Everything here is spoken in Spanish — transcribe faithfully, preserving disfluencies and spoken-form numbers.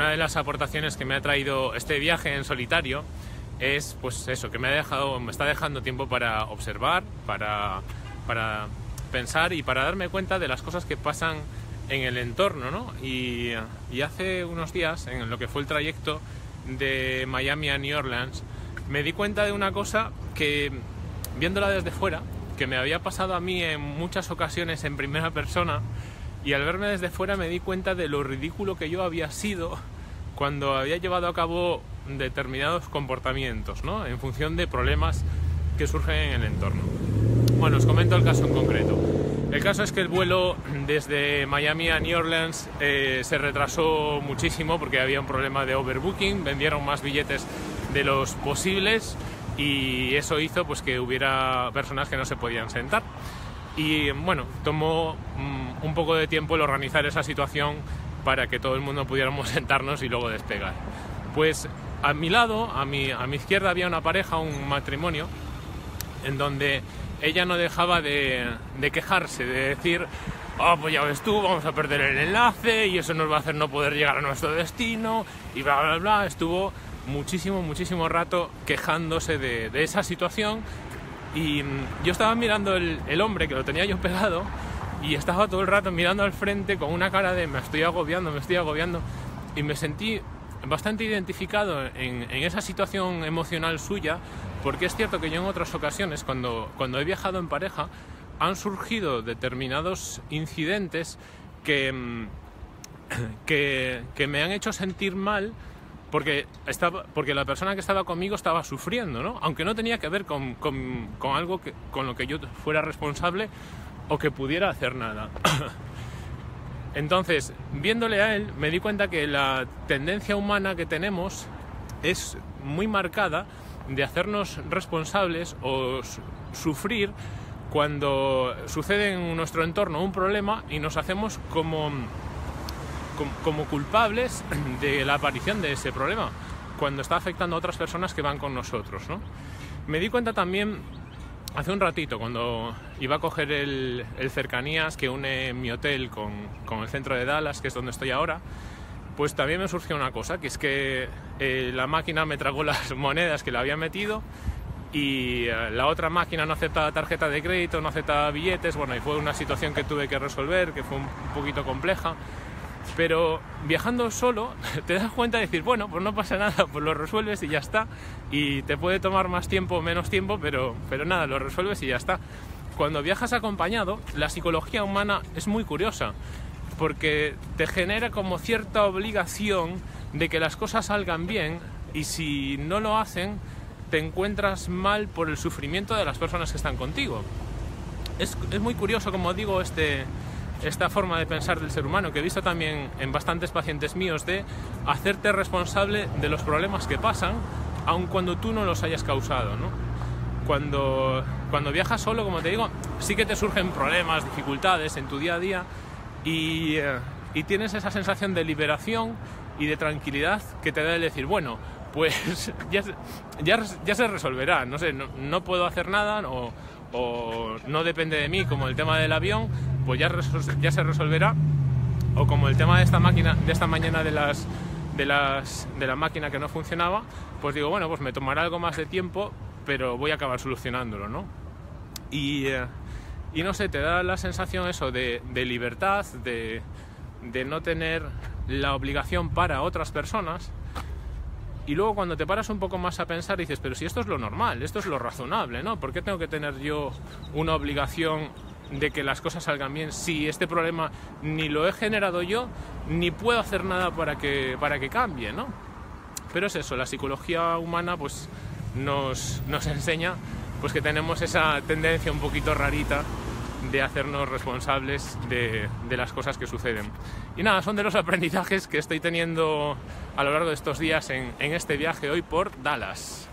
una de las aportaciones que me ha traído este viaje en solitario es, pues eso, que me ha dejado, me está dejando tiempo para observar, para, para pensar y para darme cuenta de las cosas que pasan en el entorno, ¿no? Y, y hace unos días, en lo que fue el trayecto de Miami a New Orleans, me di cuenta de una cosa que, viéndola desde fuera, que me había pasado a mí en muchas ocasiones en primera persona, y al verme desde fuera me di cuenta de lo ridículo que yo había sido cuando había llevado a cabo determinados comportamientos, ¿no?, en función de problemas que surgen en el entorno. Bueno, os comento el caso en concreto. El caso es que el vuelo desde Miami a New Orleans eh, se retrasó muchísimo porque había un problema de overbooking, vendieron más billetes de los posibles y eso hizo pues que hubiera personas que no se podían sentar. Y bueno, tomó mmm, un poco de tiempo el organizar esa situación para que todo el mundo pudiéramos sentarnos y luego despegar. Pues a mi lado, a mi, a mi izquierda, había una pareja, un matrimonio, en donde ella no dejaba de, de quejarse, de decir: "Ah, oh, pues ya ves tú, vamos a perder el enlace y eso nos va a hacer no poder llegar a nuestro destino", y bla, bla, bla. Estuvo muchísimo, muchísimo rato quejándose de, de esa situación. Y yo estaba mirando el, el hombre, que lo tenía yo pegado, y estaba todo el rato mirando al frente con una cara de me estoy agobiando, me estoy agobiando, y me sentí bastante identificado en, en esa situación emocional suya, porque es cierto que yo en otras ocasiones, cuando, cuando he viajado en pareja, han surgido determinados incidentes que, que, que me han hecho sentir mal, Porque, estaba, porque la persona que estaba conmigo estaba sufriendo, ¿no? Aunque no tenía que ver con, con, con algo que, con lo que yo fuera responsable o que pudiera hacer nada. Entonces, viéndole a él, me di cuenta que la tendencia humana que tenemos es muy marcada de hacernos responsables o sufrir cuando sucede en nuestro entorno un problema y nos hacemos como... como culpables de la aparición de ese problema cuando está afectando a otras personas que van con nosotros, ¿no? Me di cuenta también hace un ratito cuando iba a coger el, el cercanías que une mi hotel con, con el centro de Dallas, que es donde estoy ahora, pues también me surgió una cosa, que es que eh, la máquina me tragó las monedas que le había metido y eh, la otra máquina no aceptaba tarjeta de crédito, no aceptaba billetes, bueno, y fue una situación que tuve que resolver, que fue un, un poquito compleja. Pero viajando solo te das cuenta de decir, bueno, pues no pasa nada, pues lo resuelves y ya está. Y te puede tomar más tiempo o menos tiempo, pero, pero nada, lo resuelves y ya está. Cuando viajas acompañado, la psicología humana es muy curiosa, porque te genera como cierta obligación de que las cosas salgan bien, y si no lo hacen, te encuentras mal por el sufrimiento de las personas que están contigo. Es, es muy curioso, como digo, este... esta forma de pensar del ser humano, que he visto también en bastantes pacientes míos, de hacerte responsable de los problemas que pasan, aun cuando tú no los hayas causado, ¿no? Cuando, cuando viajas solo, como te digo, sí que te surgen problemas, dificultades en tu día a día y, y tienes esa sensación de liberación y de tranquilidad que te da el decir, bueno, pues ya, ya, ya se resolverá, no sé, no, no puedo hacer nada o, o no depende de mí, como el tema del avión, pues ya, ya se resolverá, o como el tema de esta máquina de esta mañana de las de las de la máquina que no funcionaba, pues digo, bueno, pues me tomará algo más de tiempo, pero voy a acabar solucionándolo, ¿no? Y, eh, y no sé, te da la sensación eso de, de libertad, de, de no tener la obligación para otras personas. Y luego cuando te paras un poco más a pensar dices, pero si esto es lo normal, esto es lo razonable, ¿no? ¿Por qué tengo que tener yo una obligación de que las cosas salgan bien si este problema ni lo he generado yo ni puedo hacer nada para que, para que cambie, ¿no? Pero es eso, la psicología humana pues nos, nos enseña pues que tenemos esa tendencia un poquito rarita de hacernos responsables de, de las cosas que suceden. Y nada, son de los aprendizajes que estoy teniendo a lo largo de estos días en, en este viaje hoy por Dallas.